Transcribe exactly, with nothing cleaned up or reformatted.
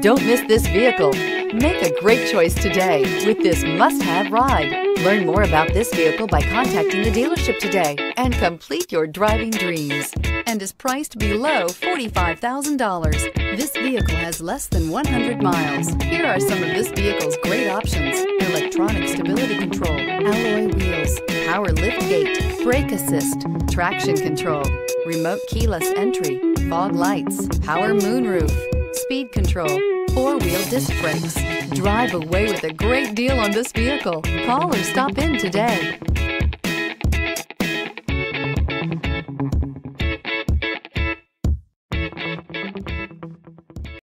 Don't miss this vehicle. Make a great choice today with this must-have ride. Learn more about this vehicle by contacting the dealership today and complete your driving dreams. And is priced below forty-five thousand dollars. This vehicle has less than one hundred miles. Here are some of this vehicle's great options: electronic stability control, alloy wheels, power lift gate, brake assist, traction control, remote keyless entry, fog lights, power moonroof, speed control, four-wheel disc brakes. Drive away with a great deal on this vehicle. Call or stop in today.